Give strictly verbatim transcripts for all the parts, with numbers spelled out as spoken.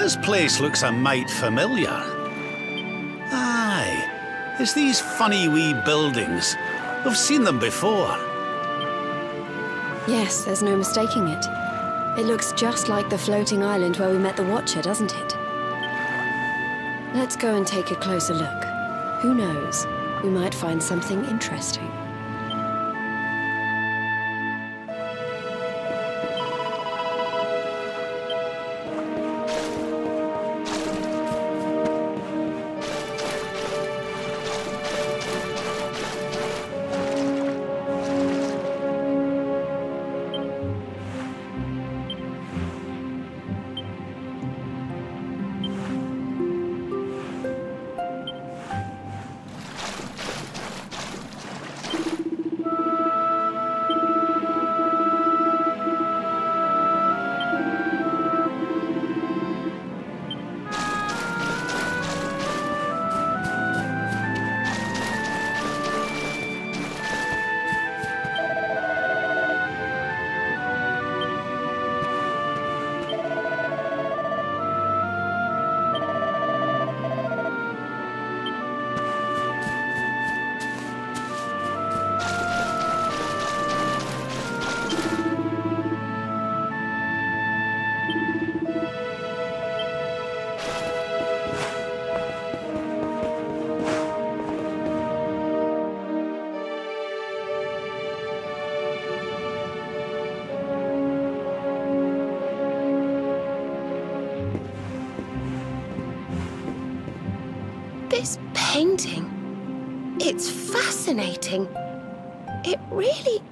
This place looks a mite familiar. Aye, it's these funny wee buildings. We've seen them before. Yes, there's no mistaking it. It looks just like the floating island where we met the Watcher, doesn't it? Let's go and take a closer look. Who knows? We might find something interesting. It really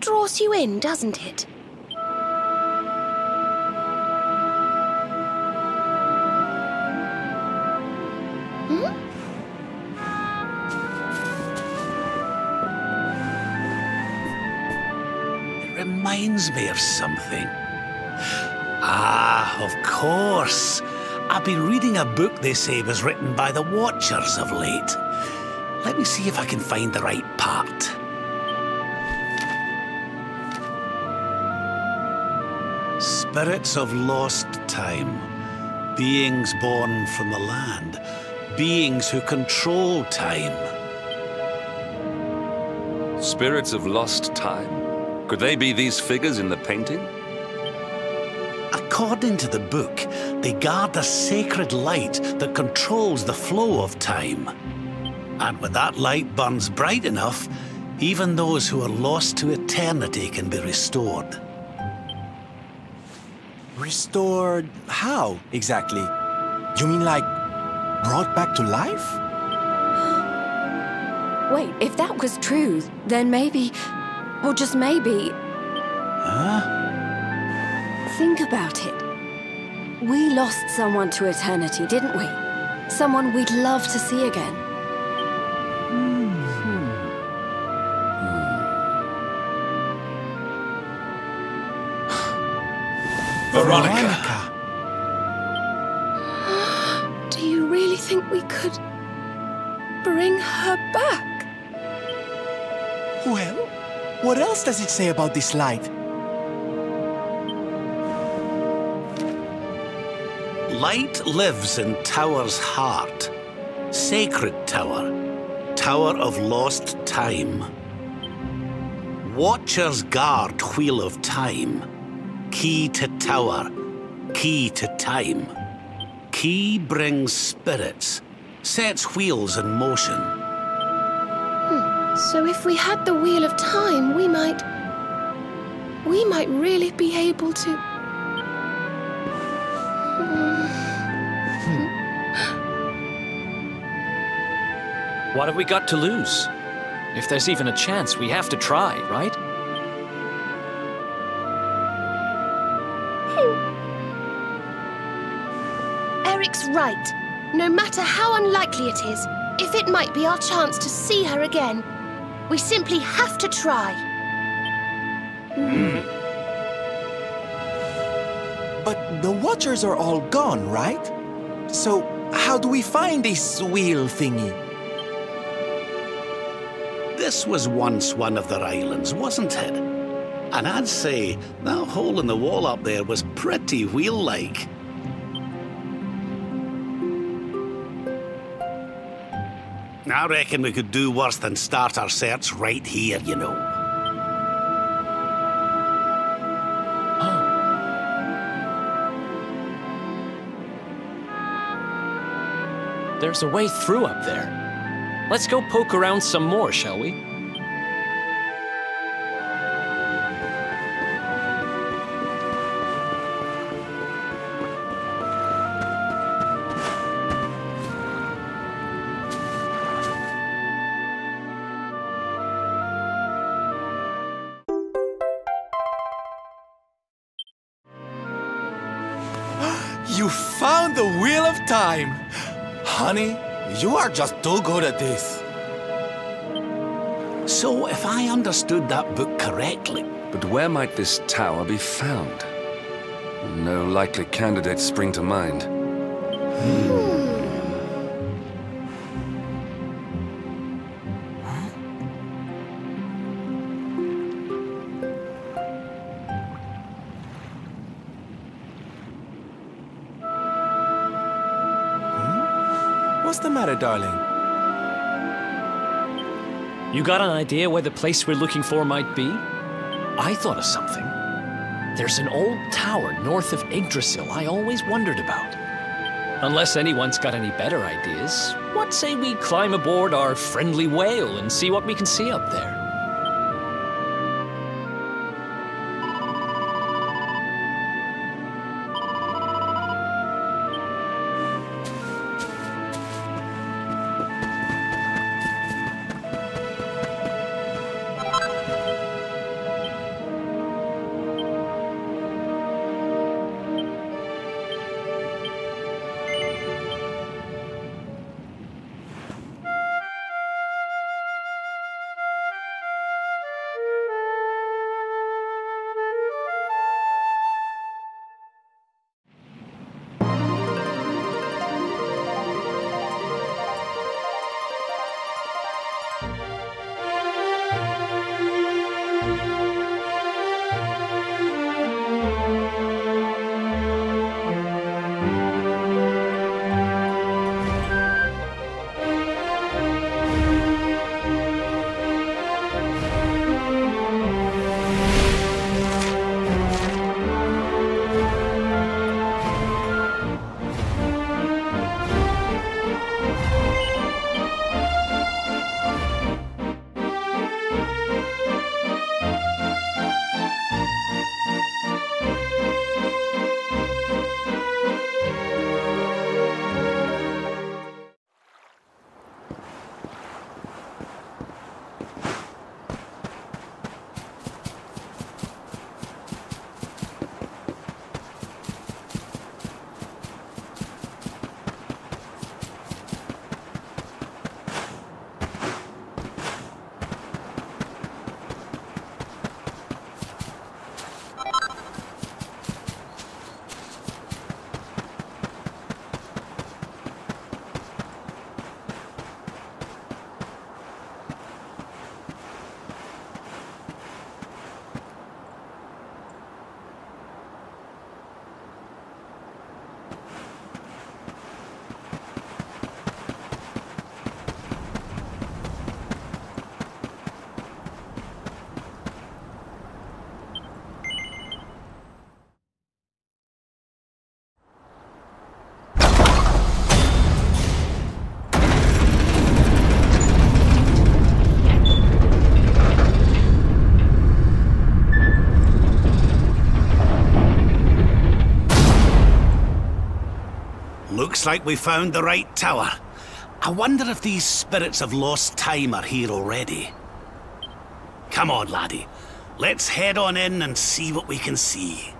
draws you in, doesn't it? Hmm? It reminds me of something. Ah, of course. I've been reading a book they say was written by the Watchers of late. Let me see if I can find the right part. Spirits of lost time. Beings born from the land. Beings who control time. Spirits of lost time? Could they be these figures in the painting? According to the book, they guard a sacred light that controls the flow of time. And when that light burns bright enough, even those who are lost to eternity can be restored. Restored how, exactly? You mean like, brought back to life? Wait, if that was true, then maybe, or just maybe... Huh? Think about it. We lost someone to eternity, didn't we? Someone we'd love to see again. Veronica. Veronica! Do you really think we could bring her back? Well, what else does it say about this light? Light lives in Tower's heart. Sacred Tower. Tower of Lost Time. Watcher's guard Wheel of Time. Key to Tower, key to time. Key brings spirits, sets wheels in motion. Hmm. So if we had the Wheel of Time, we might... We might really be able to... Hmm. What have we got to lose? If there's even a chance, we have to try, right? Right. No matter how unlikely it is, if it might be our chance to see her again, we simply have to try. Mm. But the Watchers are all gone, right? So how do we find this wheel thingy? This was once one of their islands, wasn't it? And I'd say that hole in the wall up there was pretty wheel-like. I reckon we could do worse than start our search right here, you know. Huh. There's a way through up there. Let's go poke around some more, shall we? You found the Wheel of Time! Honey, you are just too good at this. So, if I understood that book correctly... But where might this tower be found? No likely candidates spring to mind. What's the matter, darling? You got an idea where the place we're looking for might be? I thought of something. There's an old tower north of Yggdrasil I always wondered about. Unless anyone's got any better ideas, what say we climb aboard our friendly whale and see what we can see up there? Looks like we found the right tower. I wonder if these spirits of lost time are here already. Come on, laddie. Let's head on in and see what we can see.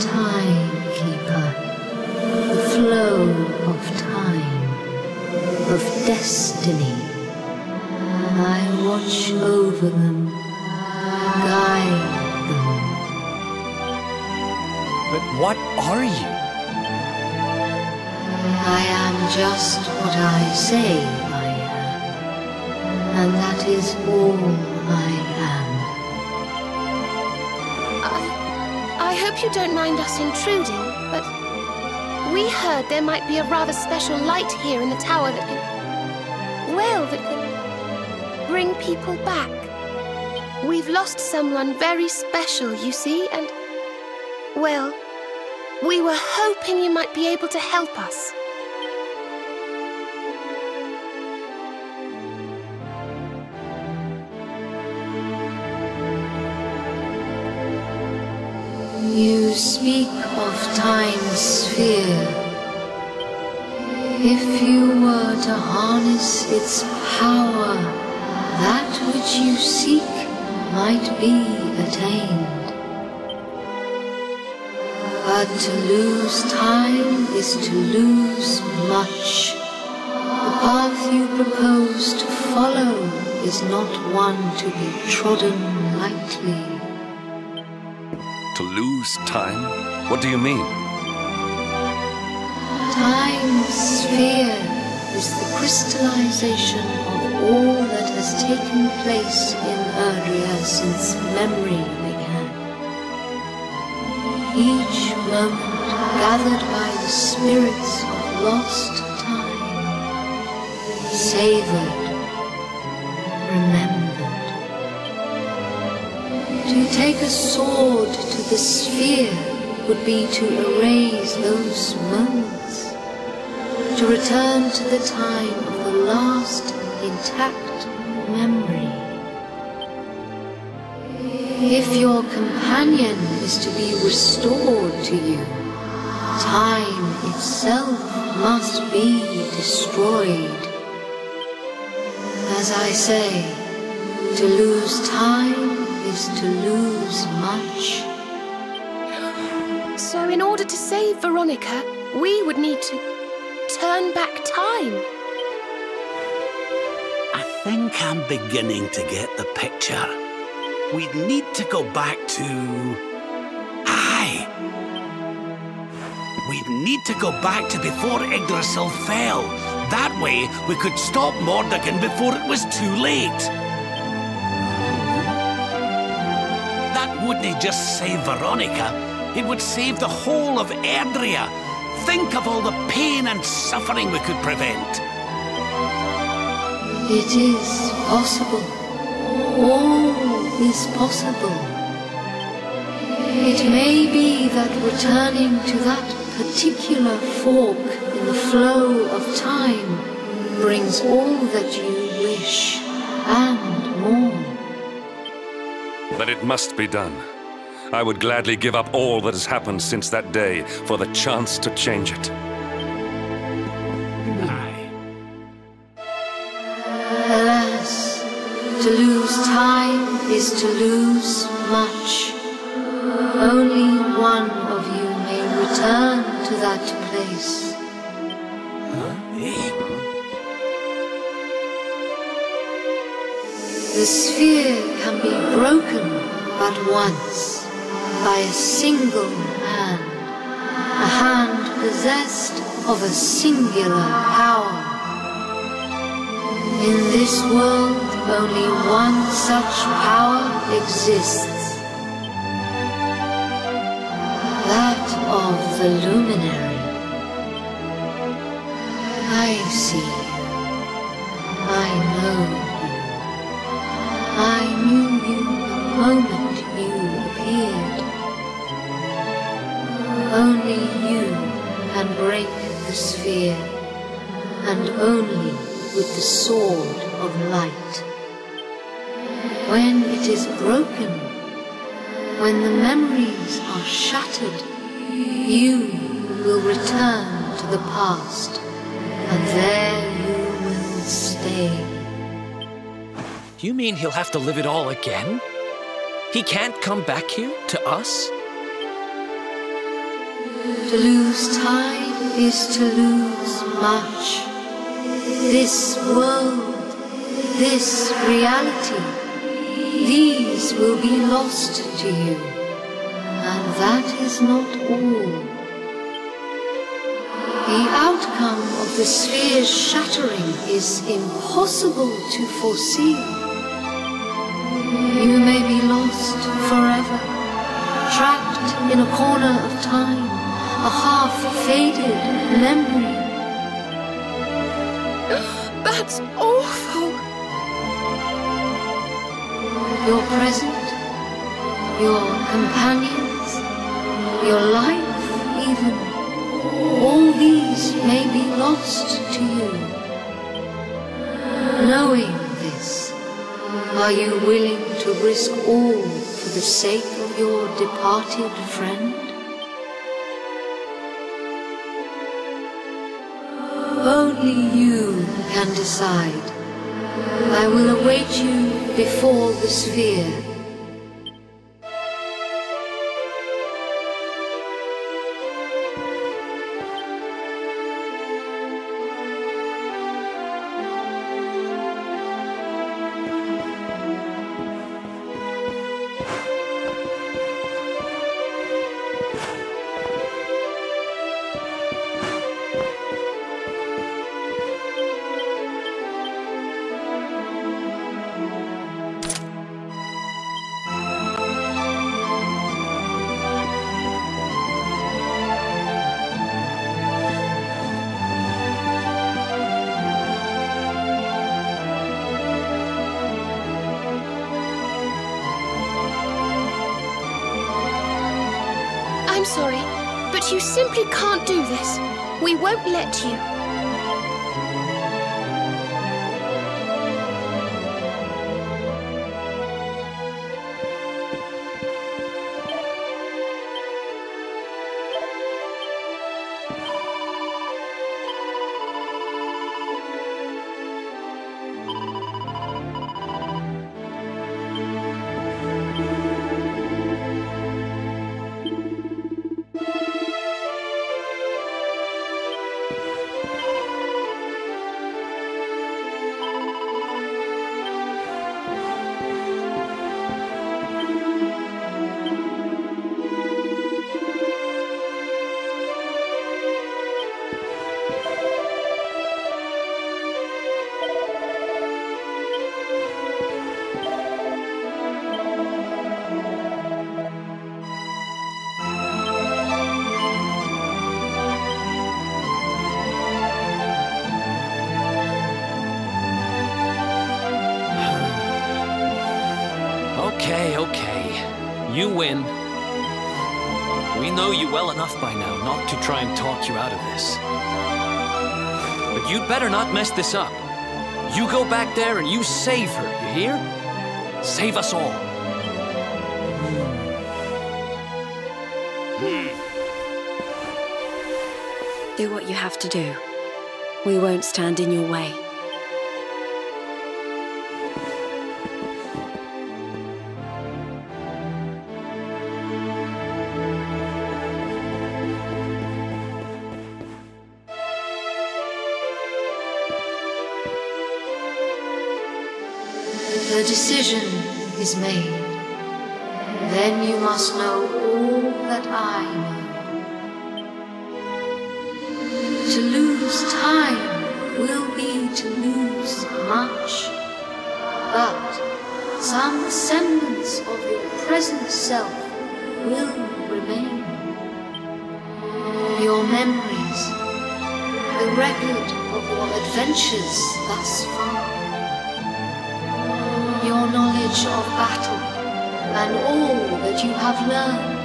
timekeeper, the flow of time, of destiny. I watch over them, guide them. But what are you? I am just what I say I am, and that is all I am. I, I hope you don't mind us intruding, but we heard there might be a rather special light here in the tower that could, well, that could bring people back. We've lost someone very special, you see, and, well, we were hoping you might be able to help us. You speak of time's sphere. If you were to harness its power, that which you seek might be attained. But to lose time is to lose much. The path you propose to follow is not one to be trodden lightly. To lose time? What do you mean? Time's sphere is the crystallization of all that has taken place in Erdria since memory began. Each moment gathered by the spirits of lost time, savored, remembered. To take a sword to the sphere would be to erase those moments, to return to the time of the last intact memory. If your companion is to be restored to you, time itself must be destroyed. As I say, to lose time is to lose much. So in order to save Veronica, we would need to turn back time. I think I'm beginning to get the picture. We'd need to go back to... Aye! We'd need to go back to before Yggdrasil fell. That way, we could stop Mordekin before it was too late. That wouldn't just save Veronica. It would save the whole of Erdria. Think of all the pain and suffering we could prevent. It is possible. All is possible. It may be that returning to that particular fork in the flow of time brings all that you wish and more. But it must be done. I would gladly give up all that has happened since that day for the chance to change it. Aye. Alas, to lose time is to lose much. Only one of you may return to that place. The sphere can be broken but once, by a single hand, a hand possessed of a singular power. In this world, only one such power exists, that of the luminary. I see you. I know you. I knew you the moment you appeared. Only you can break the sphere, and only with the sword of light. When it is broken, when the memories are shattered, you will return to the past, and there you will stay. You mean he'll have to live it all again? He can't come back here, to us? To lose time is to lose much. This world, this reality, these will be lost to you. And that is not all. The outcome of the sphere's shattering is impossible to foresee. You may be lost forever, trapped in a corner of time, a half-faded memory. That's awful! Your present, your companions, your life even, all these may be lost to you. Knowing this, are you willing to risk all for the sake of your departed friend? Only you can decide. I will await you before the sphere. I'm sorry, but you simply can't do this. We won't let you. Okay, okay. You win. We know you well enough by now not to try and talk you out of this. But you'd better not mess this up. You go back there and you save her, you hear? Save us all. Do what you have to do. We won't stand in your way. The decision is made. Then you must know all that I know. To lose time will be to lose much, but some semblance of your present self will remain. Your memories, the record of your adventures thus far, your knowledge of battle, and all that you have learned.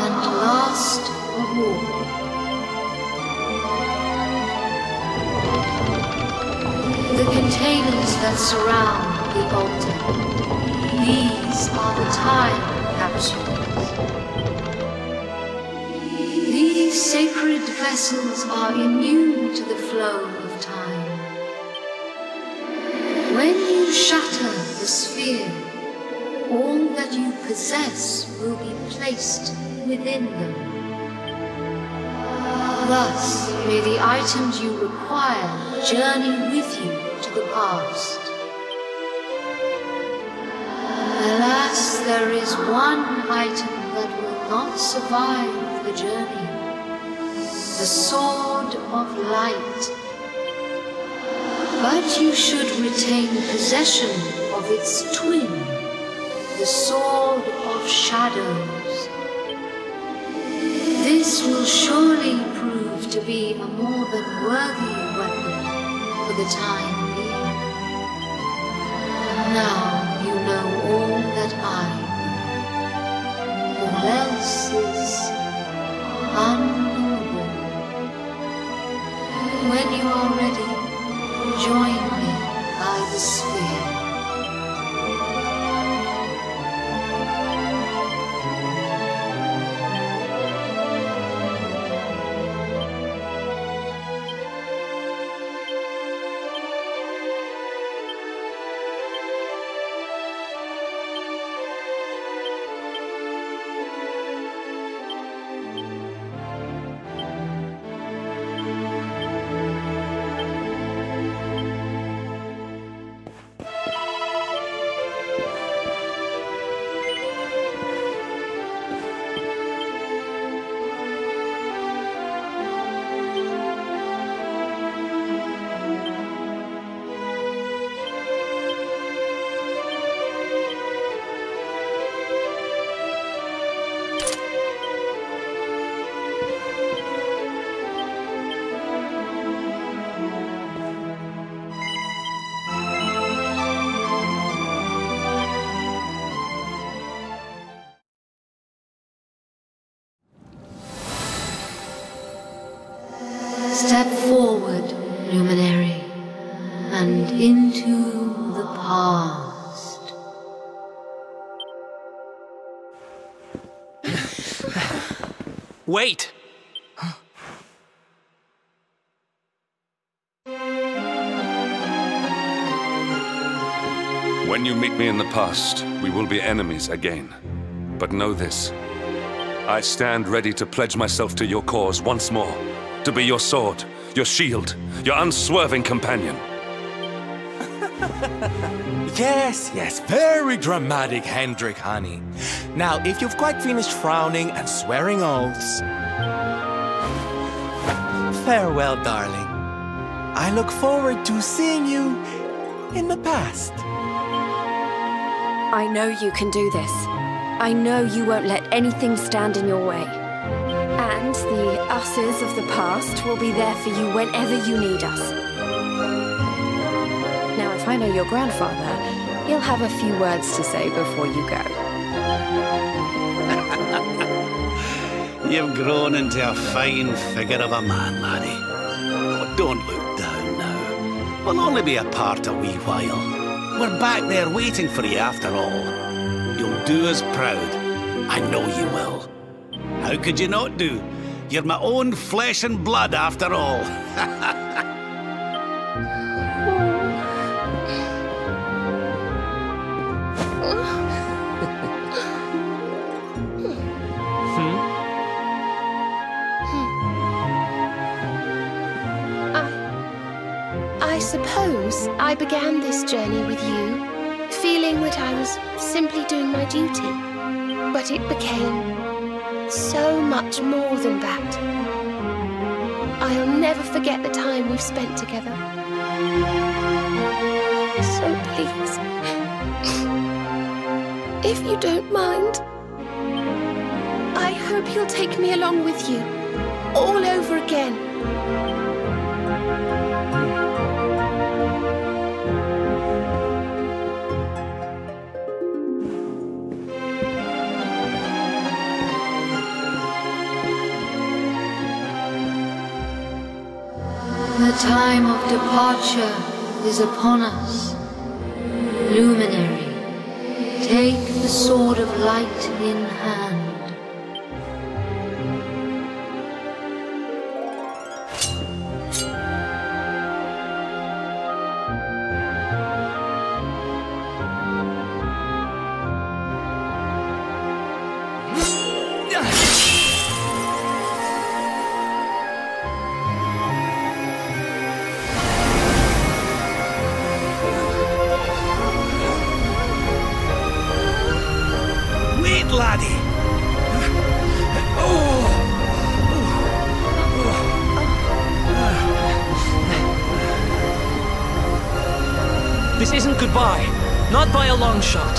And last of all, the containers that surround the altar. These are the time capsules. These sacred vessels are immune to the flow of time. When you shatter the sphere, all that you possess will be placed within them. Thus, may the items you require journey with you to the past. Alas, there is one item that will not survive the journey. The Sword of Light. But you should retain possession of its twin, the Sword of Shadows. This will surely prove to be a more than worthy weapon for the time being. Now you know all that I know. All else is unknowable. When you are ready, join me by the sphere. Step forward, Luminary, and into the past. Wait! When you meet me in the past, we will be enemies again. But know this, I stand ready to pledge myself to your cause once more. To be your sword, your shield, your unswerving companion. Yes, yes, very dramatic, Hendrik, honey. Now, if you've quite finished frowning and swearing oaths, farewell, darling. I look forward to seeing you in the past. I know you can do this. I know you won't let anything stand in your way. And the us's of the past will be there for you whenever you need us. Now, if I know your grandfather, he'll have a few words to say before you go. You've grown into a fine figure of a man, laddie. Oh, don't look down now. We'll only be apart a wee while. We're back there waiting for you after all. You'll do us proud. I know you will. How could you not do? You're my own flesh and blood after all. hmm? I, I suppose I began this journey with you, feeling that I was simply doing my duty, but it became so much more than that. I'll never forget the time we've spent together. So please, if you don't mind, I hope you'll take me along with you, all over again. The time of departure is upon us. Luminary, take the Sword of Light in hand. up, laddie. Oh. Oh. This isn't goodbye. Not by a long shot.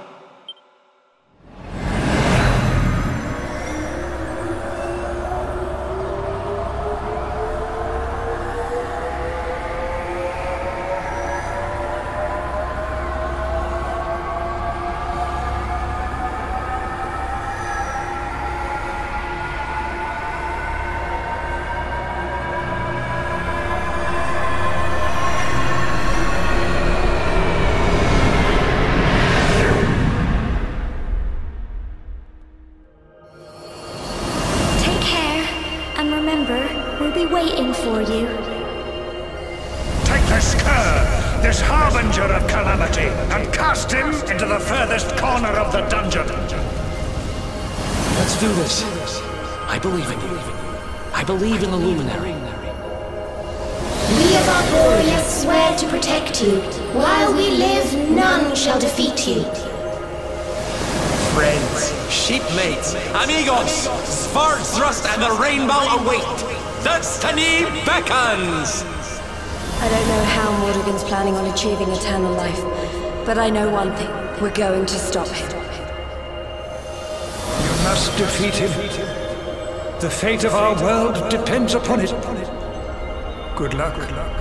I don't know how Mordekin's planning on achieving eternal life, but I know one thing. We're going to stop him. You must defeat him. The fate of our world depends upon it. Good luck. Good luck.